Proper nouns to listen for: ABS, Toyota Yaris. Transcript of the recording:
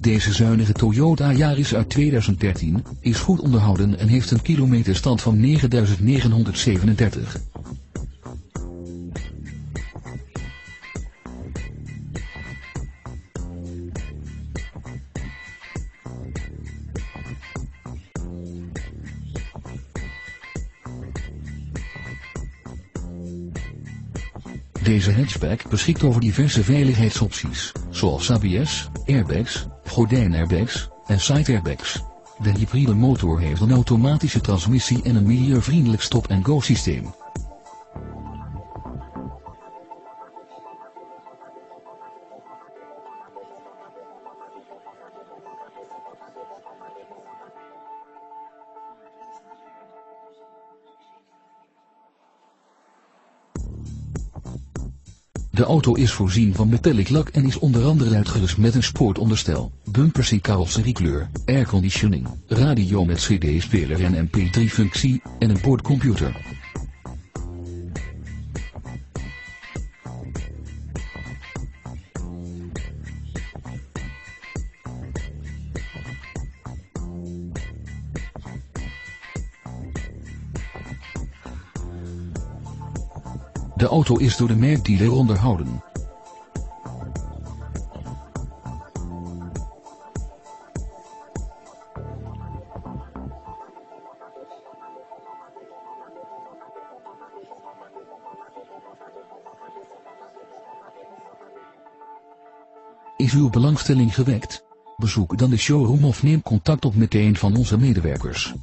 Deze zuinige Toyota Yaris uit 2013 is goed onderhouden en heeft een kilometerstand van 9.937. Deze hatchback beschikt over diverse veiligheidsopties, zoals ABS, airbags, gordijnairbags en side-airbags. De hybride motor heeft een automatische transmissie en een milieuvriendelijk stop-and-go systeem. De auto is voorzien van metallic lak en is onder andere uitgerust met een sportonderstel, bumpers in carrosseriekleur, airconditioning, radio met cd-speler en mp3-functie, en een boordcomputer. De auto is door de merkdealer onderhouden. Is uw belangstelling gewekt? Bezoek dan de showroom of neem contact op met een van onze medewerkers.